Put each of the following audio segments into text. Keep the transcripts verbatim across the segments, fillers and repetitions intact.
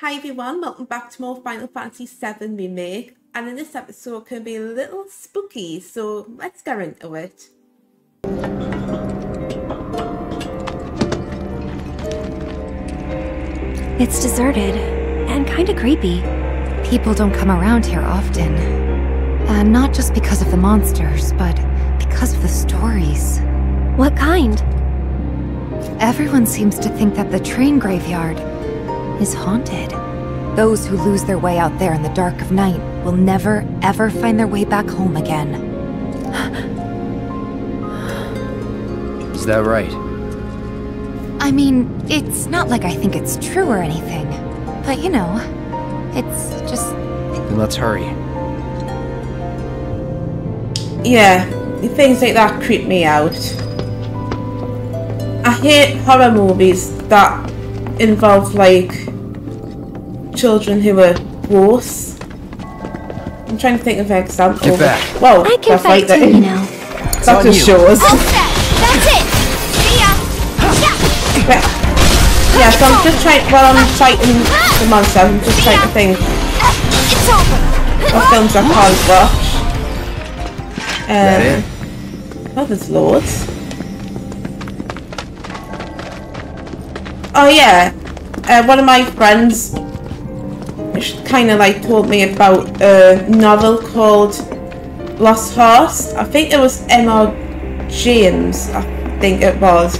Hi everyone, welcome back to more Final Fantasy seven Remake, and in this episode can be a little spooky, so let's get into it. It's deserted, and kinda creepy. People don't come around here often. Uh, not just because of the monsters, but because of the stories. What kind? Everyone seems to think that the train graveyard is haunted. Those who lose their way out there in the dark of night will never, ever find their way back home again. Is that right? I mean, it's not like I think it's true or anything, but you know, it's just... Then let's hurry. Yeah, things like that creep me out. I hate horror movies that involve like children who are gross. I'm trying to think of an example. Get back. Whoa, I can that's fight like too, you know. That just shows. That's it. See ya. Yeah. Yeah, so I'm just trying. While I'm fighting the monster, I'm just trying to think what films I can't watch. Um, oh, there's loads. Oh yeah, uh, one of my friends kind of like told me about a novel called Lost Horse. I think it was M R James, I think it was.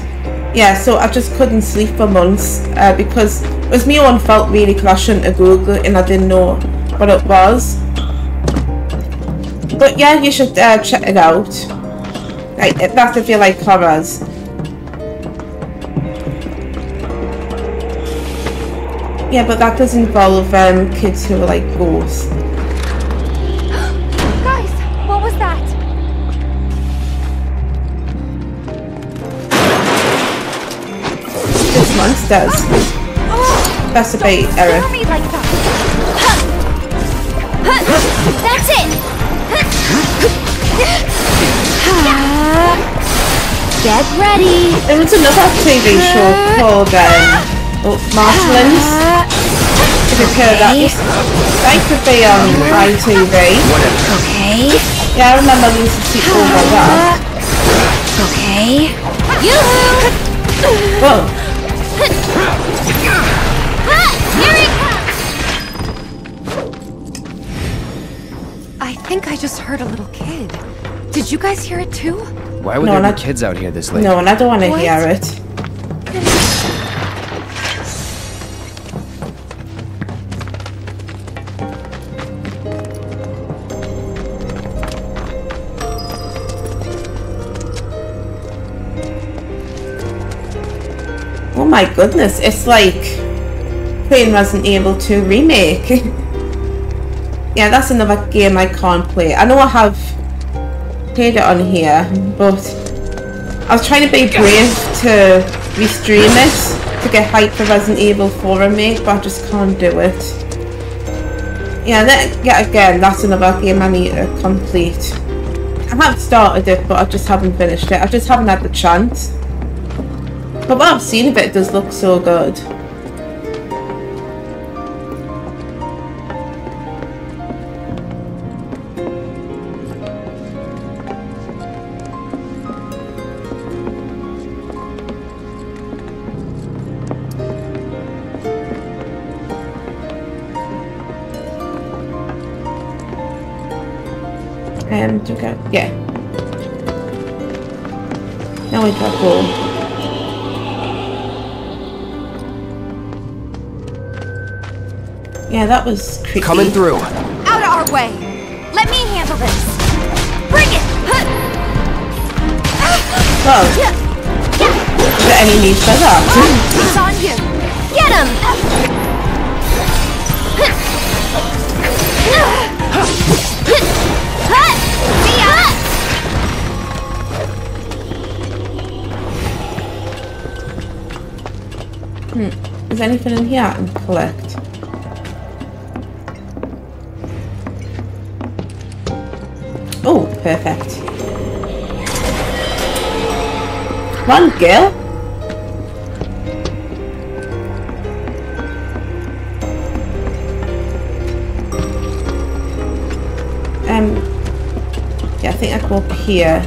Yeah, so I just couldn't sleep for months uh, because it was my own fault really, because I shouldn't have Googled it and I didn't know what it was. But yeah, you should uh, check it out. Like, that's if you like horrors. Yeah, but that does involve um, kids who are like ghosts. Guys, what was that? Those monsters. Oh, that's a bait error. Like that. That's it. Get ready. There was another T V show called um, Oh, Marlene's. If you've heard that, they could be on I T V. Okay. Yeah, I remember we used to see all about that. Okay. Whoa. Here it comes. I think I just heard a little kid. Did you guys hear it too? Why would no, there be kids out here this late? No, and I don't want to hear it. My goodness, it's like playing Resident Evil two Remake. Yeah, that's another game I can't play. I know I have played it on here, but I was trying to be brave to restream it to get hype for Resident Evil four Remake, but I just can't do it. Yeah, that, yeah, again, that's another game I need to complete. I have started it, but I just haven't finished it. I just haven't had the chance. But what I've seen of it does look so good. And um, okay, yeah. Now we got go. Yeah, that was creepy. Coming through. Out of our way. Let me handle this. Bring it. Oh. Yeah. The enemy set up. He's on you. Get him. Hmm. Is anything in here I can collect? Oh, perfect. One girl. think I go up here.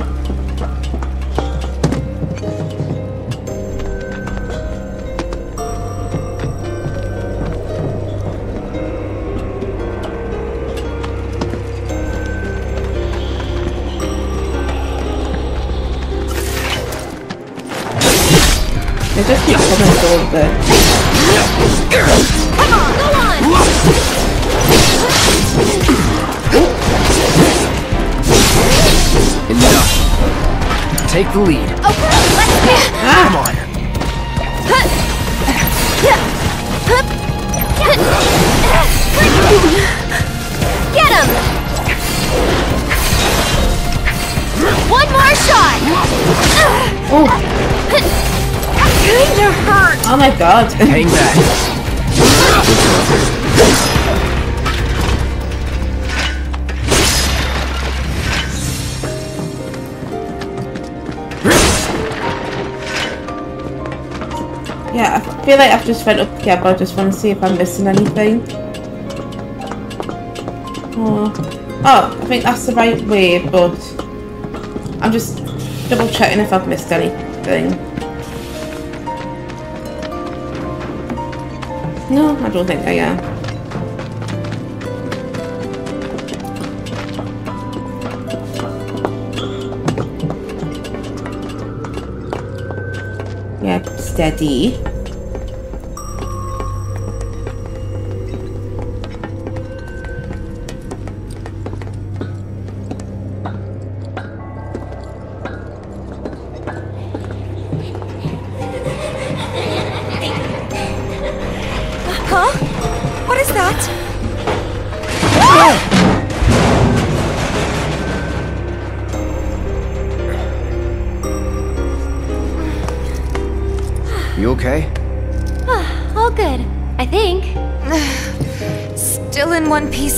It just keeps coming towards there. Come on, go on! Enough. Take the lead. Okay, let's go. Ah. Come on. Get him! One more shot! Oh. Kinda hurt. Oh my god. Hang back. Yeah, I feel like I've just fed up here, but I just want to see if I'm missing anything. Oh, oh I think that's the right way, but I'm just double checking if I've missed anything. No, I don't think I am. Yeah, steady.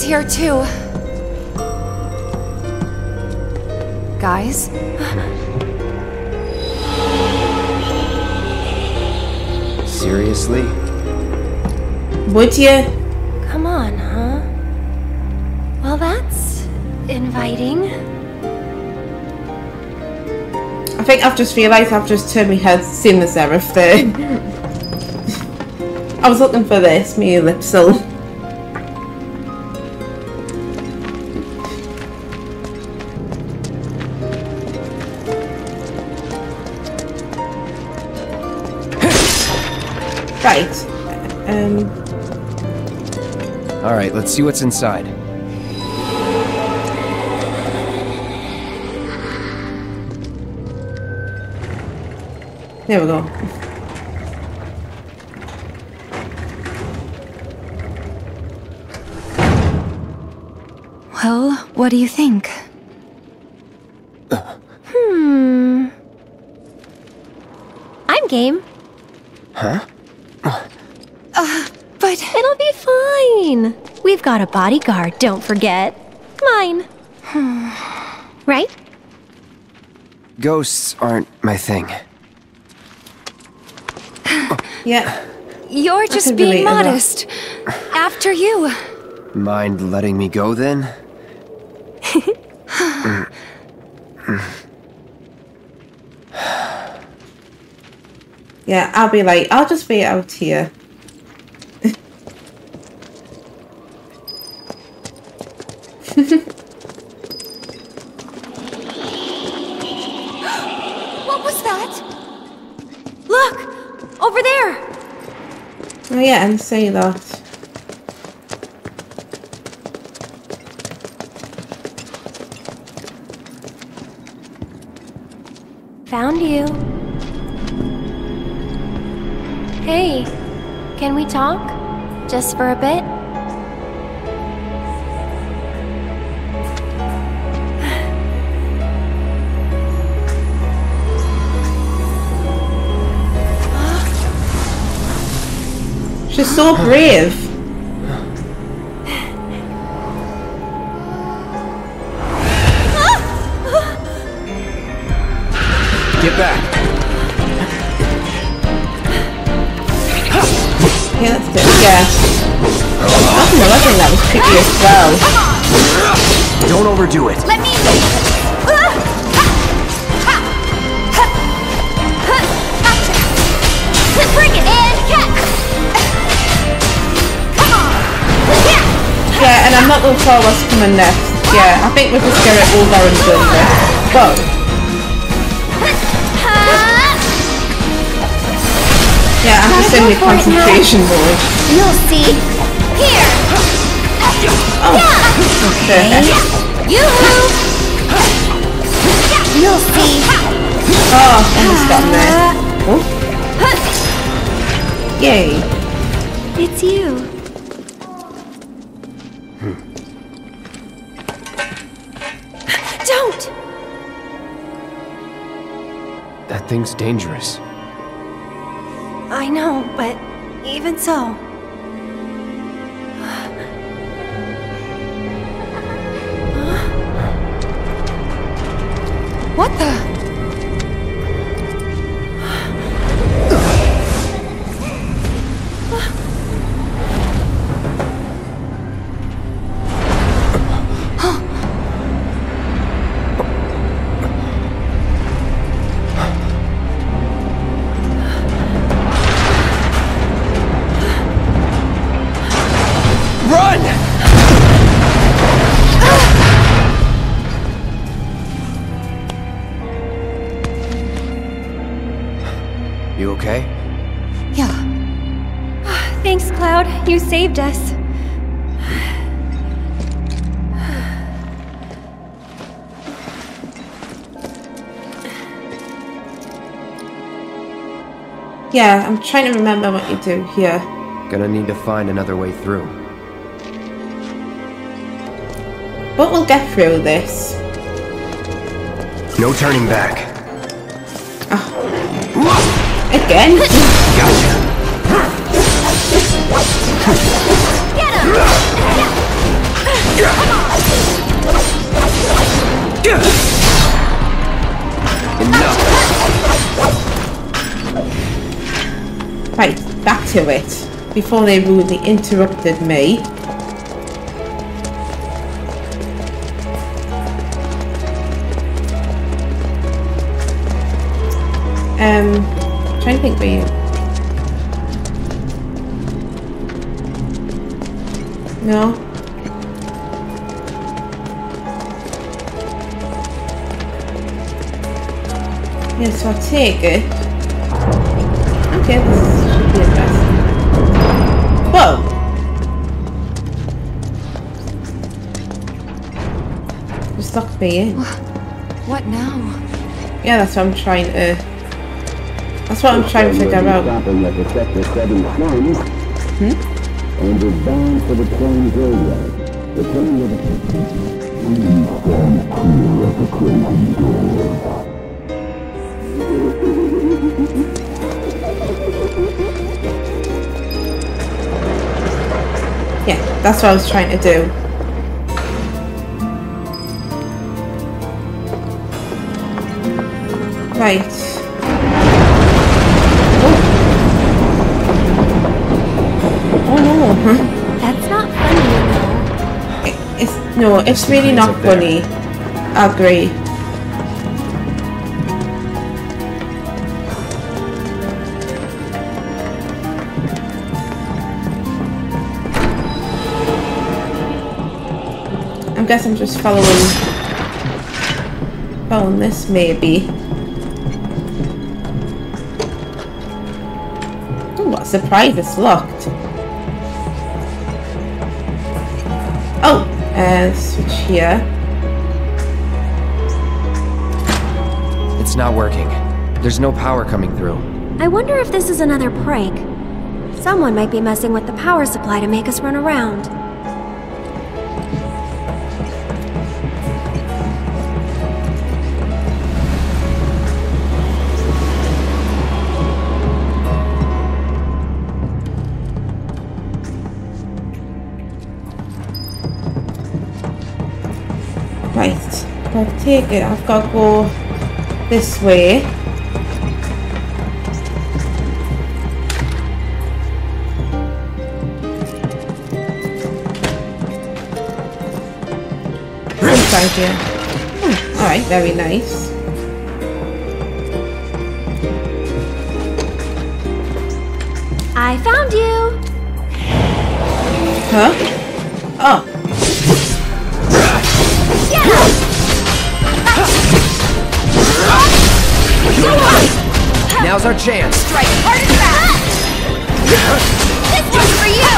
Here too. Guys? Seriously? Would you? Come on, huh? Well, that's inviting. I think I've just realized I've just turned my head, seen the Aerith thing. I was looking for this, me ellipsal. Right. Um. All right. Let's see what's inside. There we go. Well, what do you think? Hmm. I'm game. Huh? Uh, but it'll be fine. We've got a bodyguard, don't forget. Mine. Right? Ghosts aren't my thing. Yeah. You're just being modest. After you. Mind letting me go then? Yeah, I'll be like, I'll just be out here. What was that? Look! Over there! Oh yeah, and say that. Found you. Hey, can we talk? Just for a bit? She's so brave. Get back. Yeah, that's good. Yeah. That's another thing that was tricky as well. Don't overdo it. Let me. I'm not going to tell what's coming next. Yeah, I think we can scare it all there and done with. Go! Yeah, I'm just in the concentration mode. You'll see. Here! Oh, okay. Yoo-hoo! You'll see. Oh, I just got there. Oh. Yay. It's you. That thing's dangerous. I know, but even so... What the... You saved us. Yeah, I'm trying to remember what you do here. Gonna need to find another way through. But we'll get through this. No turning back. Oh. Again? Gotcha. Get him! Enough! Right, back to it. Before they rudely interrupted me. Um, I'm trying to think where you... No. Yeah, so I'll take it. Okay, this should be the best. Whoa! Just locked me in. What now? Yeah, that's what I'm trying to... That's what I'm trying to figure out. Hmm? And we're bound for the train graveyard. The train of the Please stand clear at the crazy door. Yeah, that's what I was trying to do. Right. That's not funny. It, it's no, it's really not funny. I agree. I guess I'm just following, following this maybe. Oh, what a surprise! It's locked. And switch here. It's not working. There's no power coming through. I wonder if this is another prank. Someone might be messing with the power supply to make us run around. I'll take it. I've got to go this way. Nice idea. Hmm. All right, very nice. I found you. Huh? Oh. Now's our chance. Strike hard as that! This one's for you!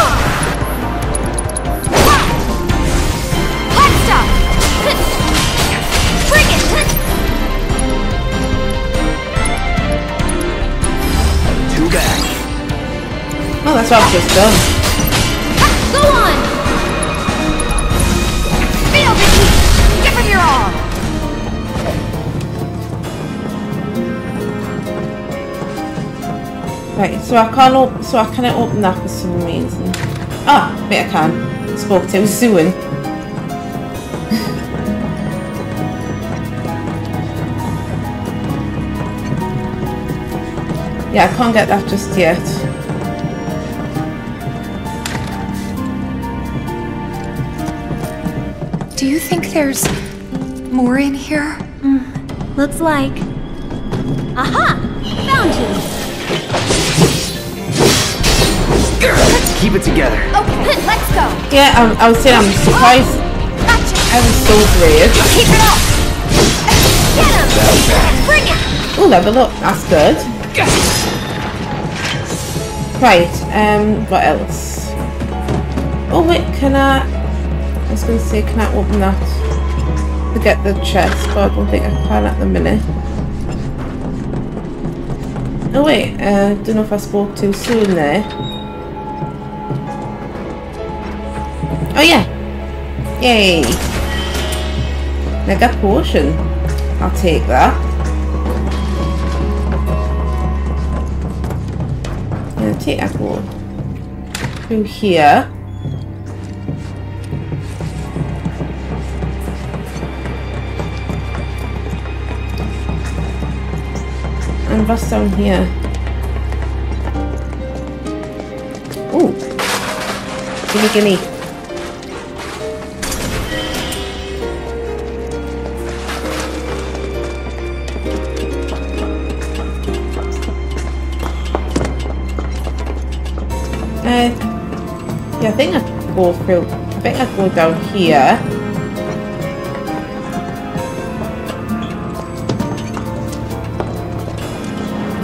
Hot stuff! Bring it! Two back. Oh, that's what I was just done. Go on! Feel the heat! Give him your all! Right, so I can't open, so I cannot open that for some reason. Ah, oh, wait, I can. Spoke to Zooin. Yeah, I can't get that just yet. Do you think there's more in here? Mm, looks like. Aha! Found you! Keep it together. Okay, let's go. Yeah, um, I was saying I'm surprised. Oh, gotcha. I was so brave. Keep it up. Get him. Bring it. Oh, level up. That's good. Right. Um, what else? Oh wait, can I? I was going to say, can I open that to get the chest? But I don't think I can at the minute. Oh wait, I uh, don't know if I spoke too soon there. Oh yeah! Yay! Mega potion. I'll take that. I'm gonna take that one through here. And what's down here? Ooh! Gimme, gimme. Uh, yeah, I think I'd go through. I think I'd go down here.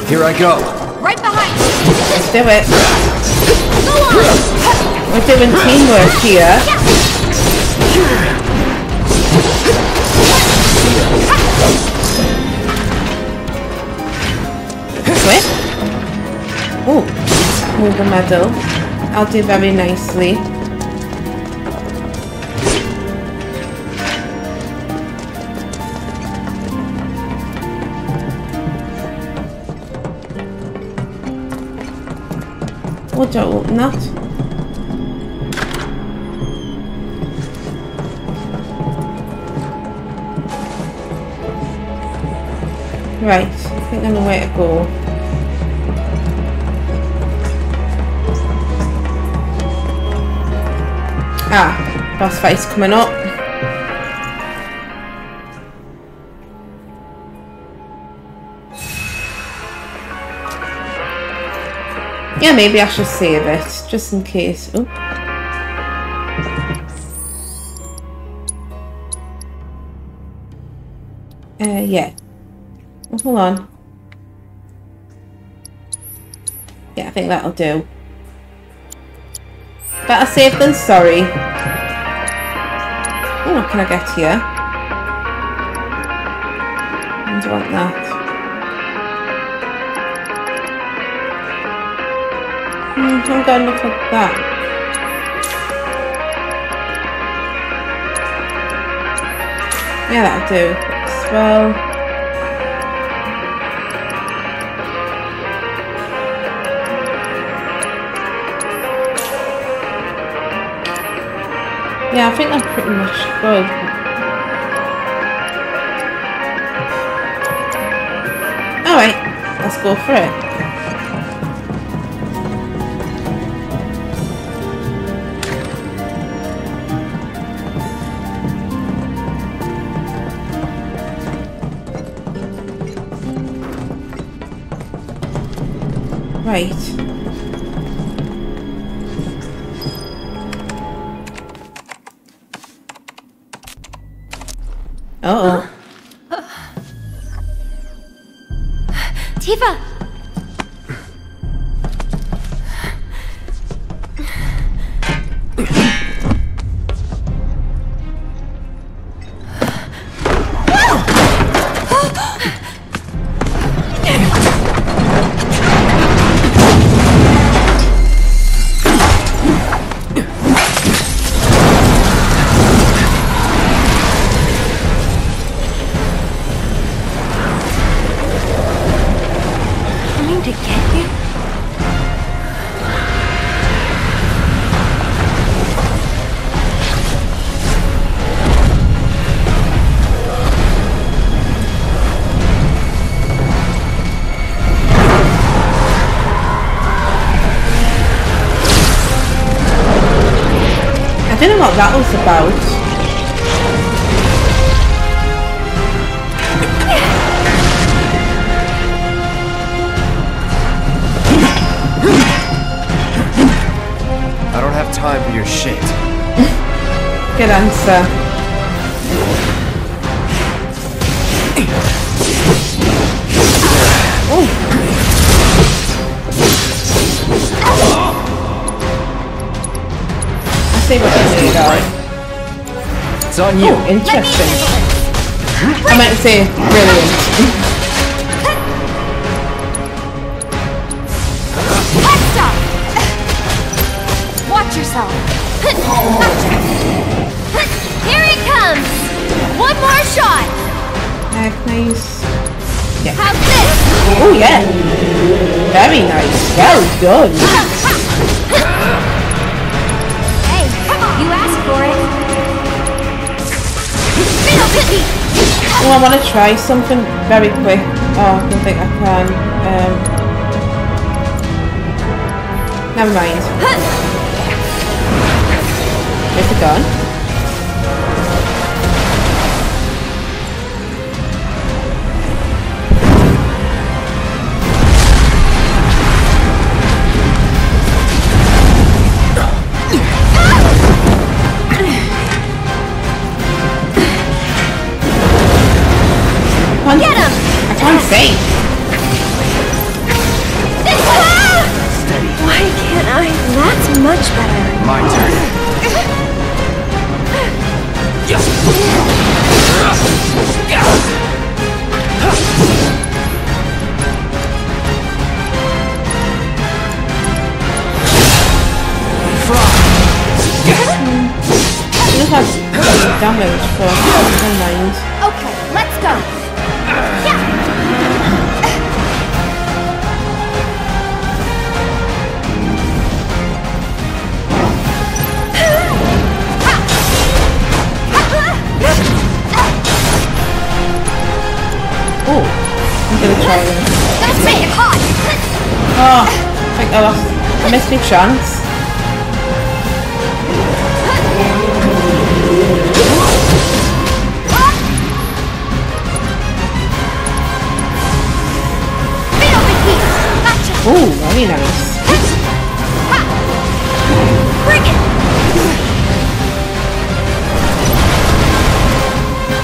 Here I go. Right behind you. Let's do it. Go on. We're doing teamwork here. Quick. Oh, move the medal. I'll do very nicely. Would I open that? Right, I think I know where to go. Ah, boss fight's coming up. Yeah, maybe I should save it, just in case. Oh. Uh, yeah. Oh, hold on. Yeah, I think that'll do. Better safe than sorry. Oh, what can I get here? I don't want that. I'm gonna look at that. Yeah, that'll do. As well. Yeah, I think that's pretty much good. Alright, let's go for it. Right. Uh oh. Uh, uh. Tifa! don't know what that was about. Time for your shit. Good answer. I see what you do though. It's on you. Ooh, interesting. I meant to say brilliant. Yourself. Here it comes. One more shot. Nice. Yeah. Have this. Oh yeah. Very nice. Well done. Hey, you asked for it. Oh, I want to try something very quick. Oh, I don't think I can. Um, never mind. Is it gone? Get him! I can't see! Why can't I? That's much better. My turn. Damage for ten lines. Okay, let's go. Yeah. Oh, I'm gonna try them. Let's make it hot. Oh, I think I lost. I missed my chance. Oh, very nice. Bring it.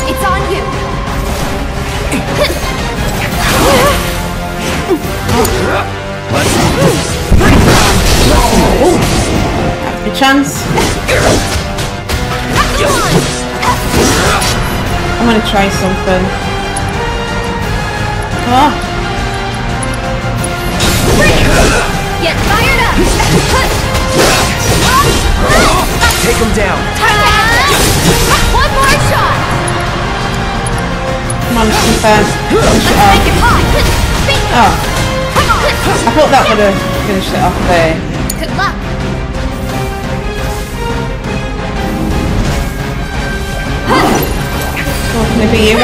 It's on you. Oh, that's a chance. I'm gonna try something. Oh. Get fired up! Take him down! Uh, one more shot! Come on, Tifa. Make it hot! Oh. I thought that would have finished it off there. Good luck! Talking about you,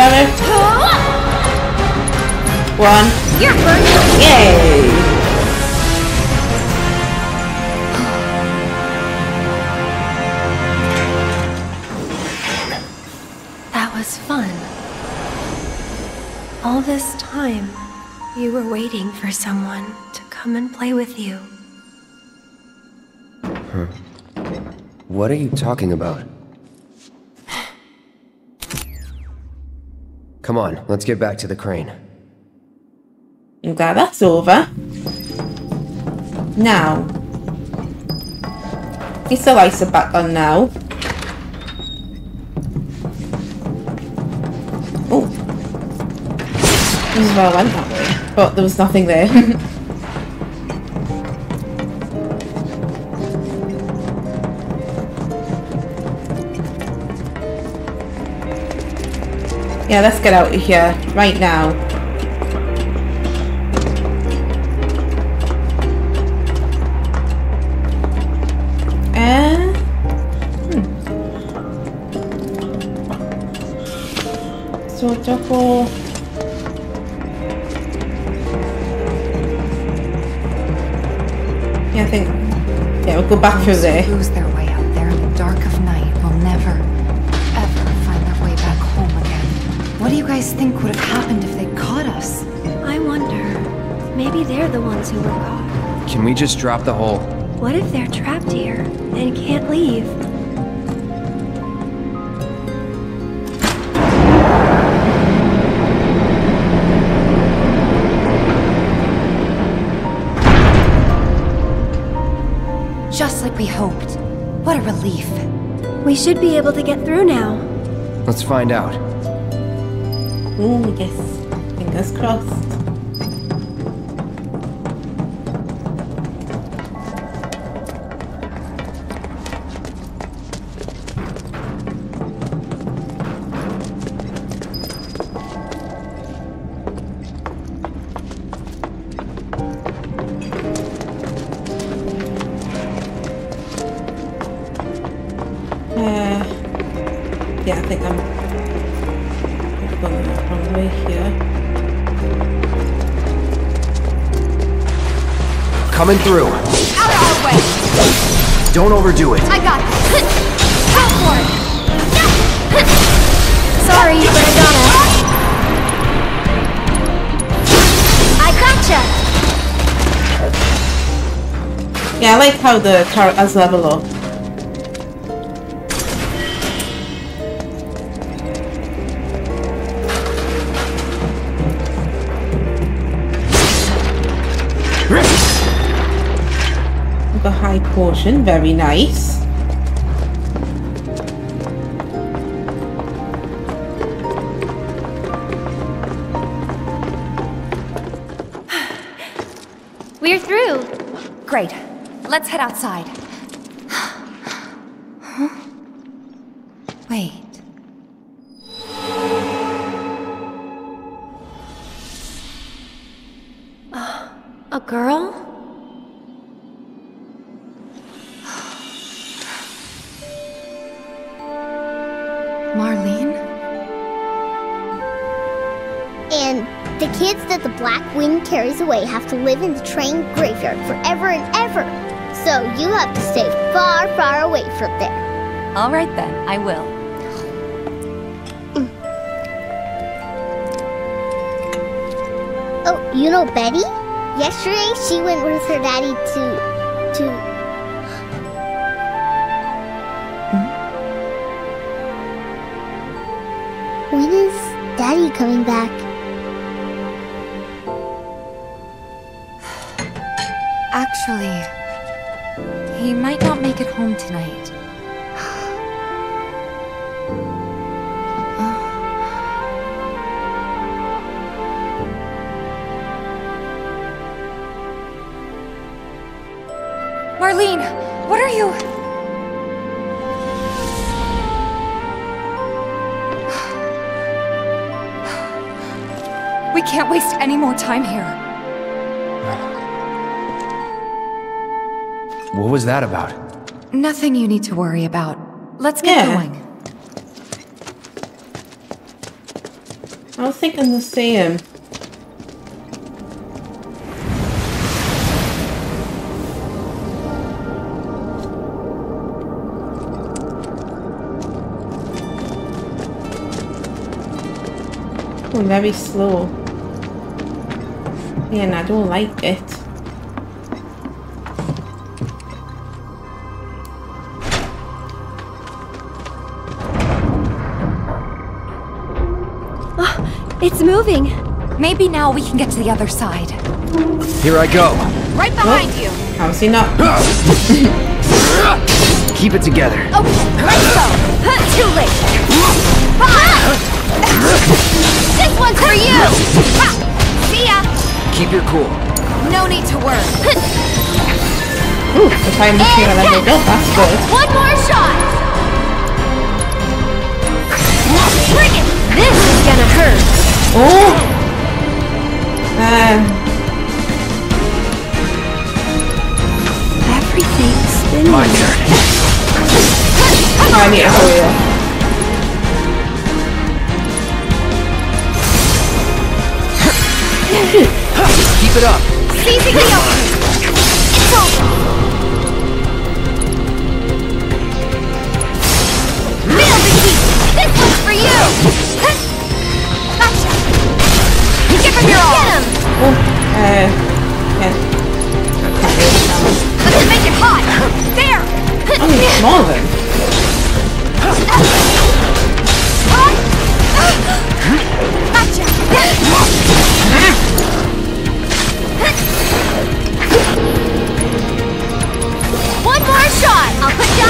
Barrett. One. You're burning! Yay! All this time, you were waiting for someone to come and play with you. Huh. What are you talking about? Come on, let's get back to the crane. I'm glad that's over. Now. It's the lights are back on now. This is where I went that way, but there was nothing there. Yeah, let's get out of here right now. And hmm. So double. Yeah, I think, yeah, we'll go back through there. Lose their way out there. dark of night will never, ever find their way back home again. What do you guys think would have happened if they caught us? I wonder. Maybe they're the ones who were caught. Can we just drop the whole... What if they're trapped here and can't leave? Just like we hoped. What a relief. We should be able to get through now. Let's find out. Ooh, yes. Fingers crossed. Coming through. Out of our way. Don't overdo it. I got it. Help for it. Sorry, but I got it. I gotcha. Yeah, I like how the characters level up. Portion, very nice. We're through. Great. Let's head outside. Huh? Wait. Uh, a girl? Marlene? And the kids that the Black Wind carries away have to live in the train graveyard forever and ever. So you have to stay far, far away from there. All right then, I will. Oh, you know Betty? Yesterday she went with her daddy to... to... When is Daddy coming back? Actually, he might not make it home tonight. uh. Marlene, what are you? I can't waste any more time here. What was that about? Nothing you need to worry about. Let's get yeah. going. I was thinking the same. Oh, very slow. Yeah, and I don't like it. Oh, it's moving. Maybe now we can get to the other side. Here I go. Right behind oh. you. How's he not? Keep it together. Okay, let's go. Too late. This one's for you. See ya. Keep your cool. No need to worry. Ooh, if I'm here, then they don't. That's good. One more shot. Bring it. This is gonna hurt. Oh. Um. Everything's spinning. My turn. I need a hurry up. Keep it up. Seizing the open. It's over. going on with him? One more shot! I'll put you on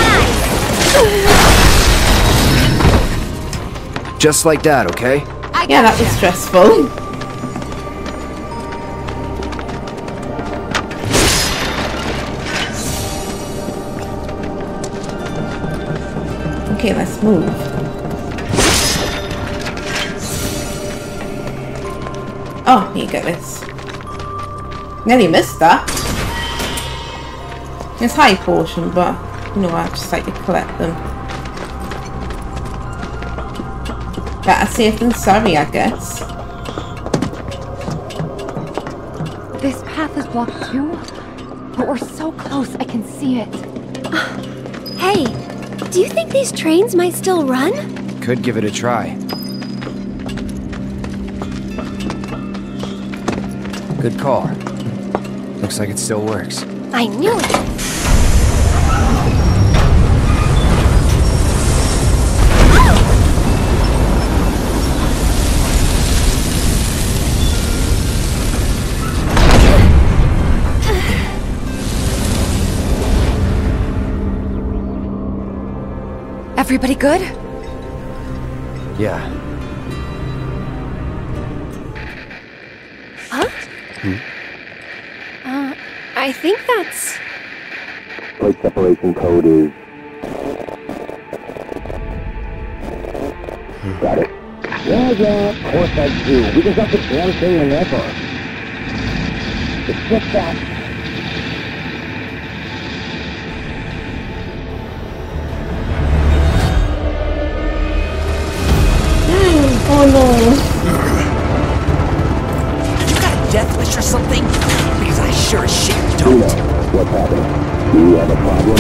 ice! Just like that, okay? I yeah, that was you. Stressful. Okay, let's move. Oh, here you go, this. Nearly missed that. It's high portion, but you know, I just like to collect them. Better safe than sorry, I guess. This path is blocked too, but we're so close I can see it. Hey! Do you think these trains might still run? Could give it a try. Good call. Looks like it still works. I knew it. Everybody good? Yeah. Huh? Hmm. Uh, I think that's... Plate separation code is... Hmm. Got it. Yeah, yeah, of course I do. We can drop this damn thing in that bar. It's just that... Oh no. Have you got a death wish or something? Because I sure as shit don't. What's happening? Do you have a problem?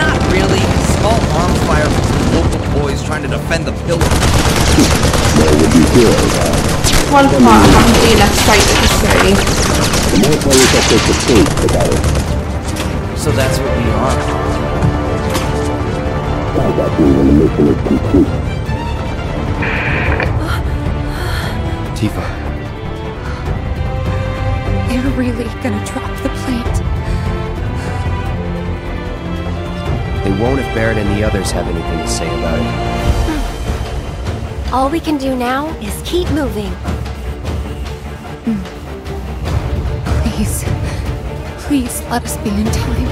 Not really. Small arm fire from local boys trying to defend the pillar. What would you do? One part I'm doing that fight history. The more players that take the stage, the better. So that's what we are. How about you when the mission is complete? Tifa. They're really gonna drop the plate. They won't if Barrett and the others have anything to say about it. All we can do now is keep moving. Please, please let us be in time.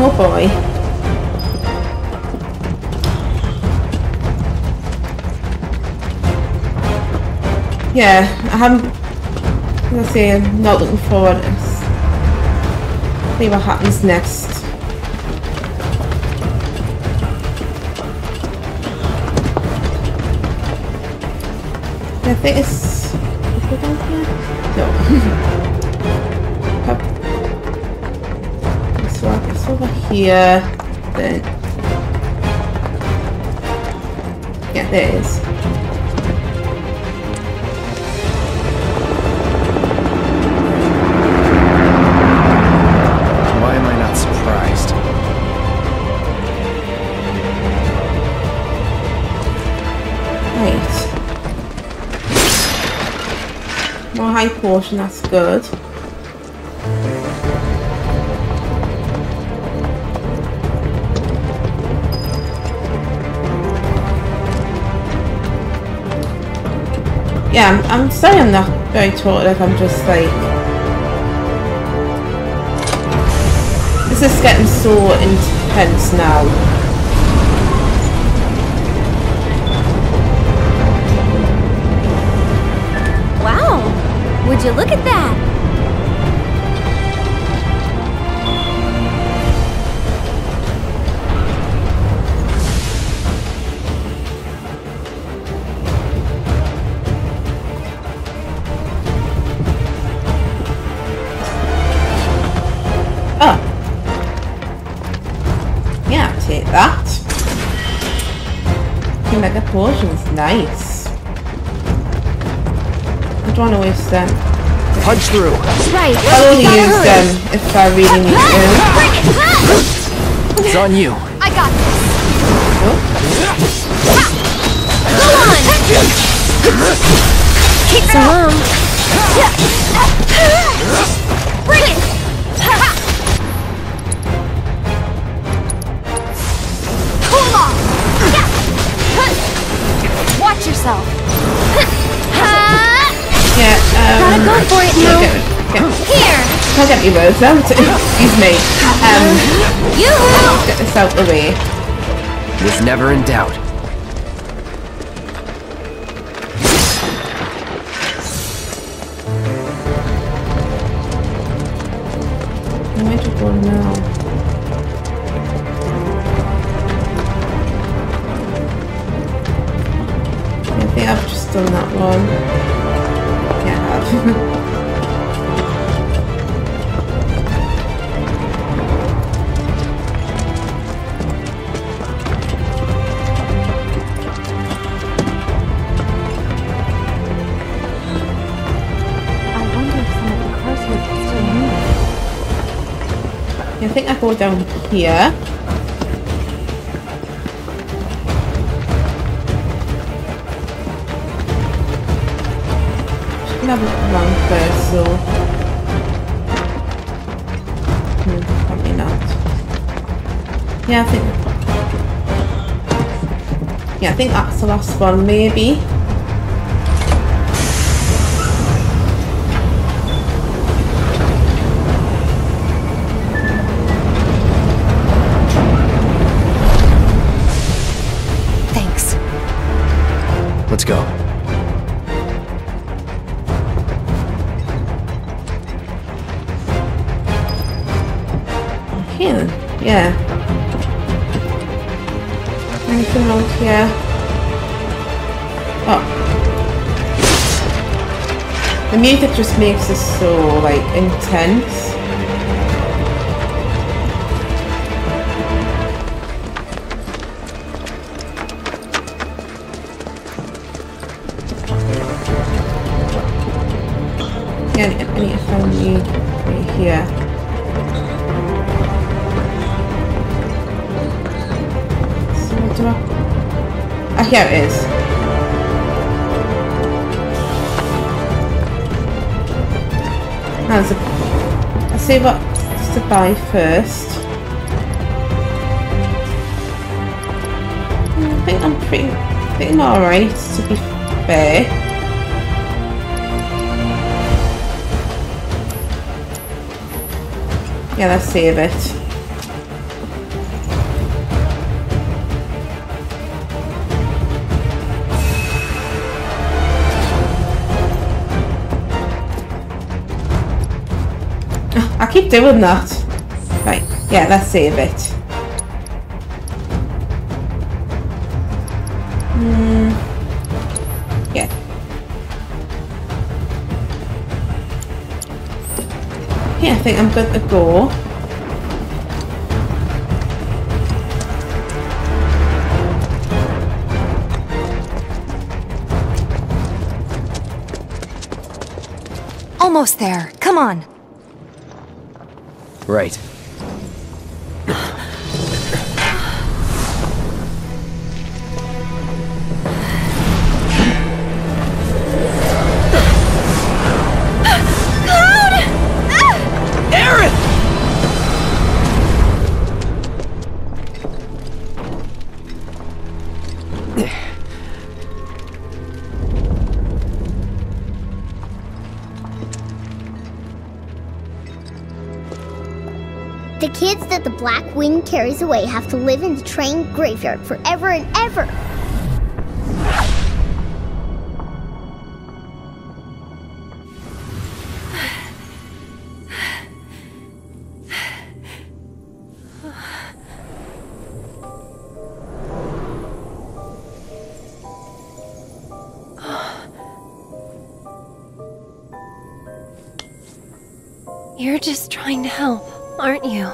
Oh boy. Yeah, I'm, let's say I'm not looking forward to this. See what happens next. I think it's... Is it down here? No. Up. So I guess over here, then... Yeah, there it is. High portion, that's good. Yeah, I'm, I'm saying that very talkative, I'm just like... This is getting so intense now. Would you look at that? Oh. Yeah, I'll take that. The mega portion's nice. I don't want to waste them. punch through. Right. I'll only use hurry. them if I really need to. It's on you. I got this. Come on. Kick Bring it. Cool off. Watch yourself. Yeah, um, gotta go for it now. Okay, okay. Here. I can't be both. Excuse me. Um, let's get this out the way. Was never in doubt. Where do I go now? I think I've just done that one. I think I go down here. Should have it wrong first, so hmm, probably not. Yeah, I think. Yeah, I think that's the last one, maybe. Let's go. Here, yeah. Anything else here? Oh. The music just makes this so like intense. I need to find you right here. So what do I... Ah, here it is. There's a... I'll see what to buy first. I think I'm pretty... I think I'm alright, to be fair. Yeah, let's save it. Oh, I keep doing that. Right, yeah, let's save it. Mm, yeah. Yeah, I think I'm good to go. Almost there. Come on. Right. The kids that the Black Wing carries away have to live in the train graveyard forever and ever. You're just trying to help, aren't you?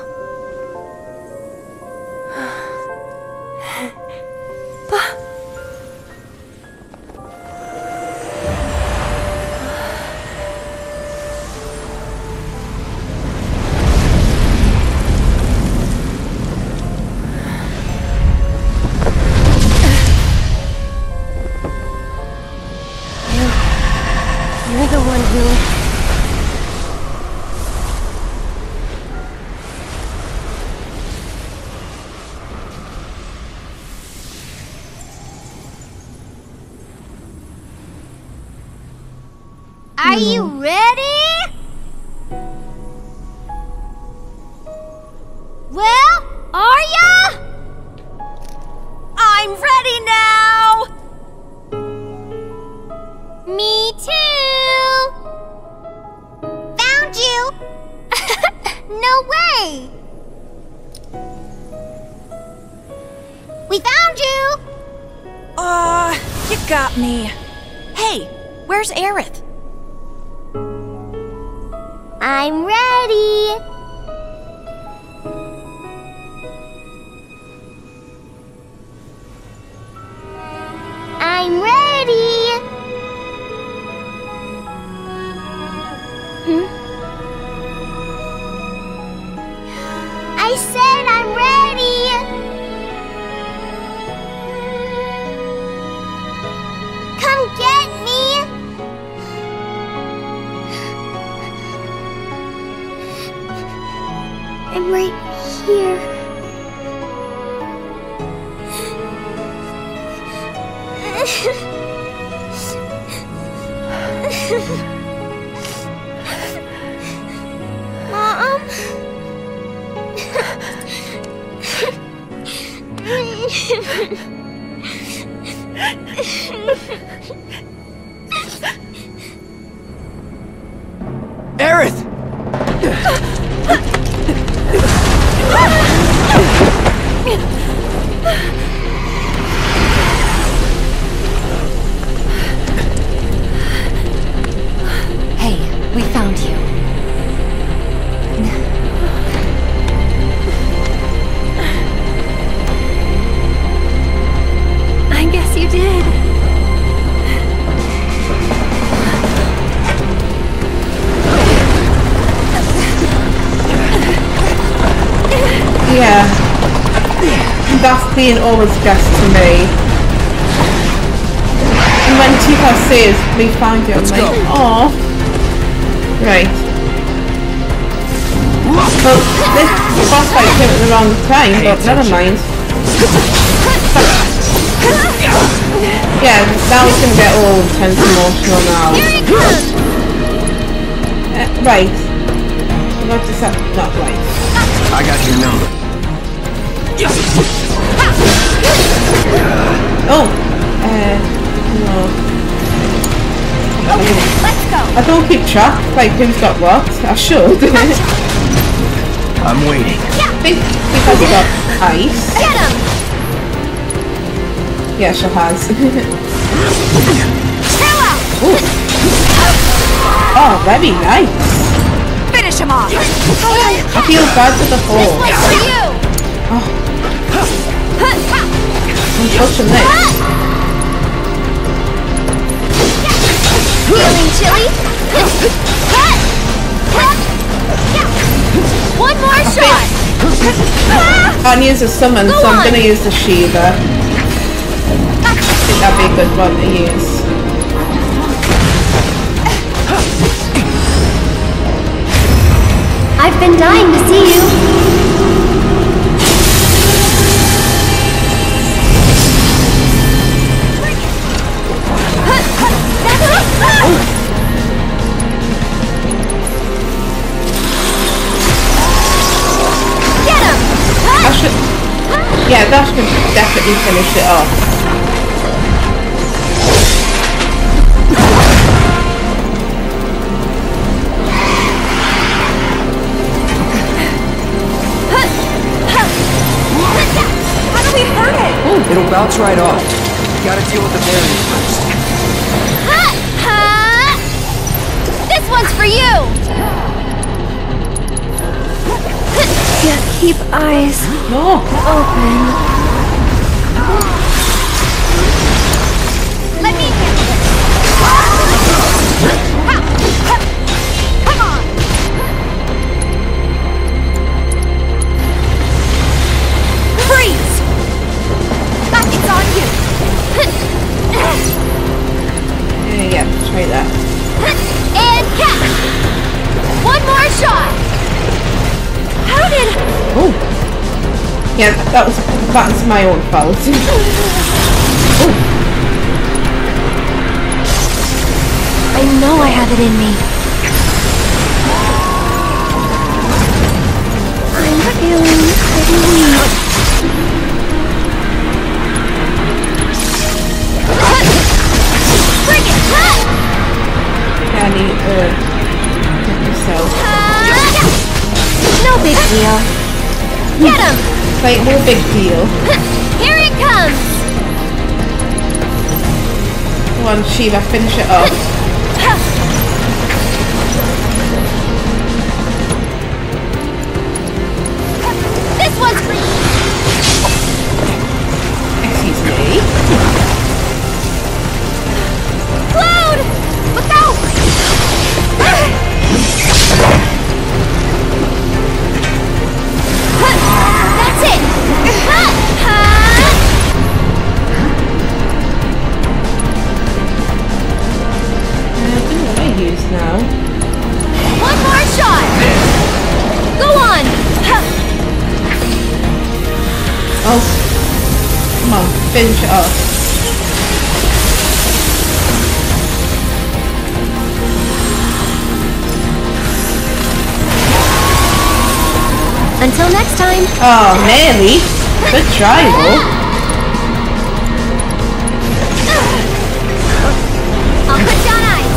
Are you ready? Well, are ya? I'm ready now! Me too! Found you! No way! We found you! Aw, uh, you got me. Hey, where's Aerith? I'm ready! I'm ready! Hmm? I said I'm ready! Come get me! I'm right here. Mom? Aerith! Yeah, that's being always best to me. And when Tifa says, we found you, I'm like, aww. Right. Well, this boss fight came at the wrong time, but never mind. Yeah, that was going to get all tense and emotional now. Uh, right. Not just that, not right. I got your number. Oh! Uh, no. Okay, let's go! I don't keep track, like who's got what. I should. I'm waiting. Think, because you got ice. Get him! Yeah, she has. Ooh. Oh, very nice. Finish him off! I feel bad for the fall. Oh. I'm touching this. Feeling chilly? One more I shot! I need to summon, go so I'm going to use the Shiva. I think that'd be a good one to use. I've been dying to see you. Yeah, that should definitely finish it off. How do we hurt it? Ooh. It'll bounce right off. You gotta deal with the barrier first. This one's for you! Yeah, keep eyes no. open. Let me get it. Come on. Freeze. Back is on you. Yeah, try that. And catch. One more shot. How did... Oh. Yeah, that was... That's my own fault. Oh. I I know I have it in me. I'm feeling pretty weak. Bring it! I need to get myself. No big deal. Get him! Wait, no big deal. Here it comes! Come on, Shiva, finish it off. This one's free. Excuse me. Cloud! Look out! That's it! What do I use now? One more shot! Go on! Oh, come on, finish it off. Until next time. Oh, nearly. Good try, though. I'll put down ice.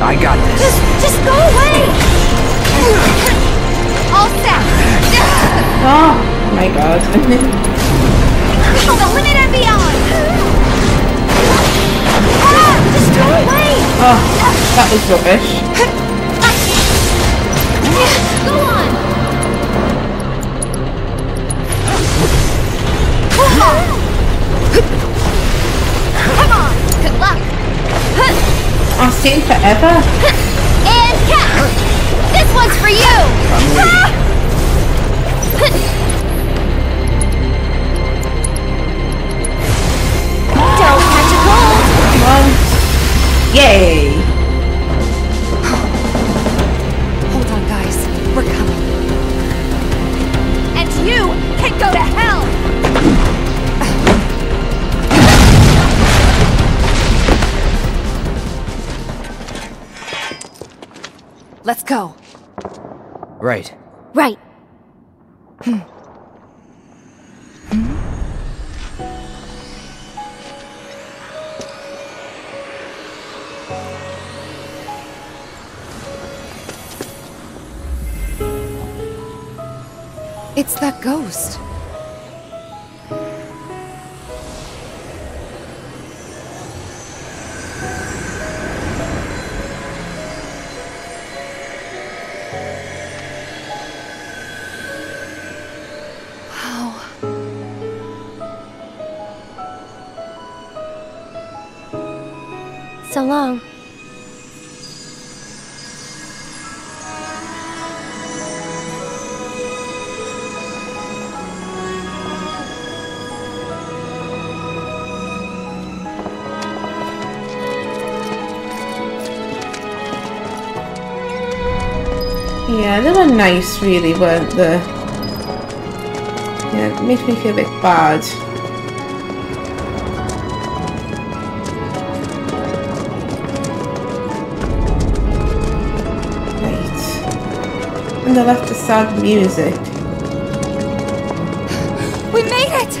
I got this. Just, just go away. All set. Oh my god. The limit and beyond. Ah, just go away. Oh, that was rubbish. Go on. Come on. Good luck. I've seen forever. And catch. This one's for you! Ah! Don't catch a cold! Come on. Yay! Hold on, guys. We're coming. And you can go to hell! Let's go. Right. Right. Hmm. Hmm? It's that ghost. So long. Yeah, they were nice really, weren't they? Yeah, it makes me feel a bit bad. And I left the sad music. We made it!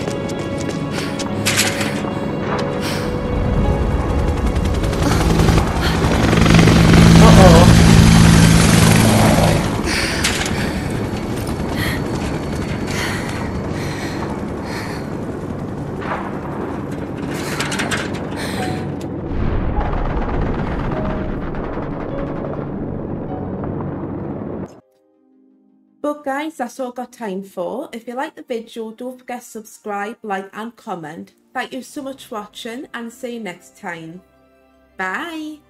Guys, that's all I've got time for. If you like the video, don't forget to subscribe, like and comment. Thank you so much for watching and see you next time. Bye.